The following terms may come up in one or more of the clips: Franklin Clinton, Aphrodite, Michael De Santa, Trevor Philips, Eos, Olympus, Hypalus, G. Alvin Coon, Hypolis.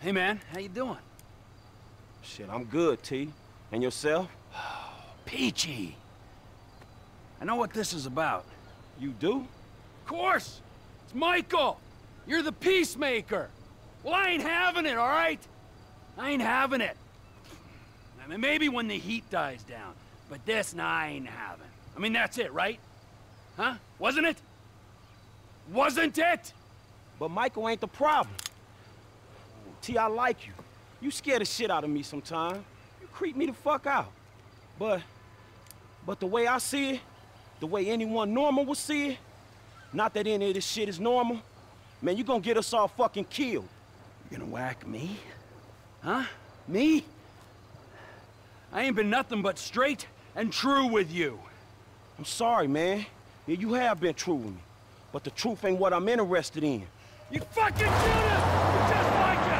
Hey, man, how you doing? Shit, I'm good, T. And yourself? Oh, peachy. I know what this is about. You do? Of course! It's Michael! You're the peacemaker! Well, I ain't having it, all right? I ain't having it. I mean, maybe when the heat dies down. But this, nah, I ain't having. I mean, that's it, right? Huh? Wasn't it? Wasn't it? But Michael ain't the problem. T, I like you. You scare the shit out of me sometimes. You creep me the fuck out. But the way I see it, the way anyone normal would see it, not that any of this shit is normal, man, you gonna get us all fucking killed. You gonna whack me? Huh? Me? I ain't been nothing but straight and true with you. I'm sorry, man. Yeah, you have been true with me. But the truth ain't what I'm interested in. You fucking shoot us! You just like us!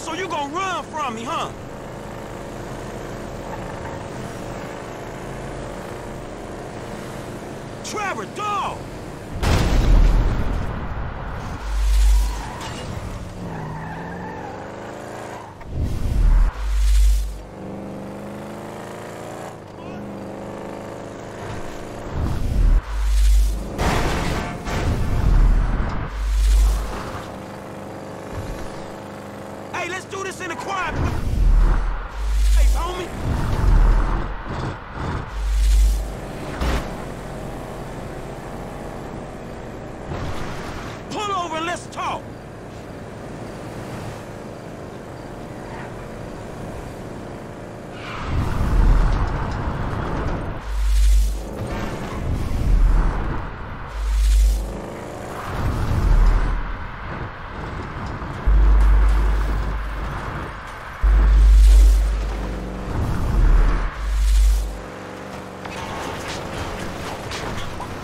So you gonna run from me, huh? Trevor, dog!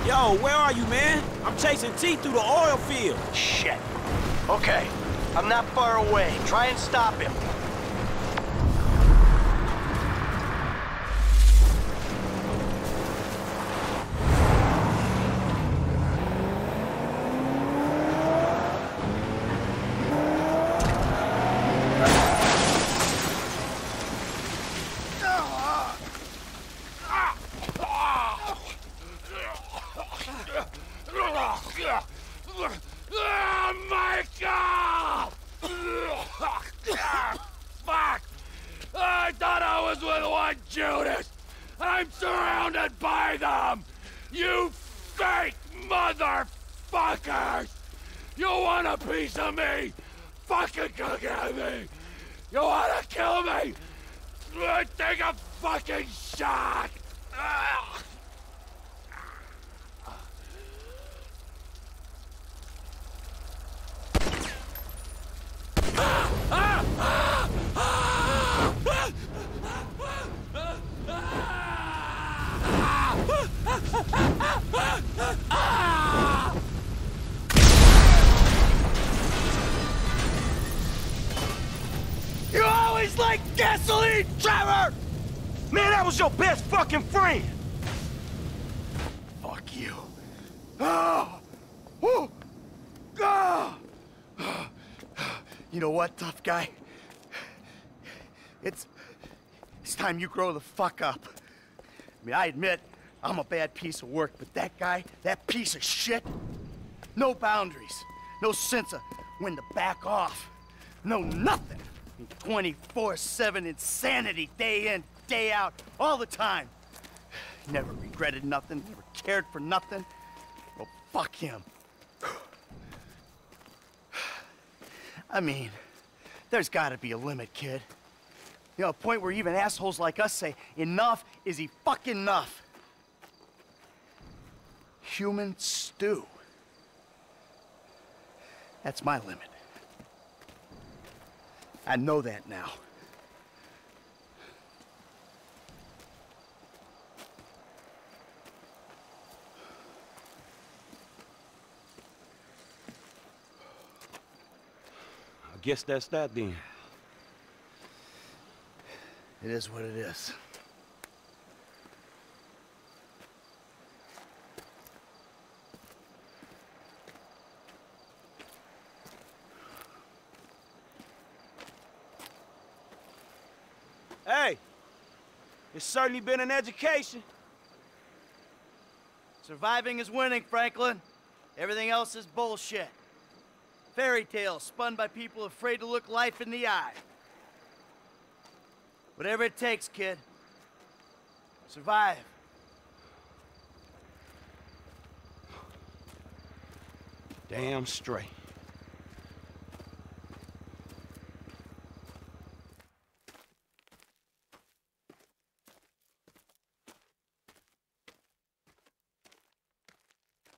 Yo, where are you, man? I'm chasing T through the oil field. Shit. Okay, I'm not far away. Try and stop him. Gasoline, Trevor! Man, that was your best fucking friend! you. You know what, tough guy? It's time you grow the fuck up. I mean, I admit I'm a bad piece of work, but that guy, that piece of shit, no boundaries, no sense of when to back off, no nothing. 24/7 insanity, day in, day out, all the time. Never regretted nothing, never cared for nothing. Well, fuck him. I mean, there's gotta be a limit, kid. You know, a point where even assholes like us say, enough is fucking enough. Human stew. That's my limit. I know that now. I guess that's that then. It is what it is. Hey, it's certainly been an education. Surviving is winning, Franklin. Everything else is bullshit. Fairy tales spun by people afraid to look life in the eye. Whatever it takes, kid. Survive. Damn straight.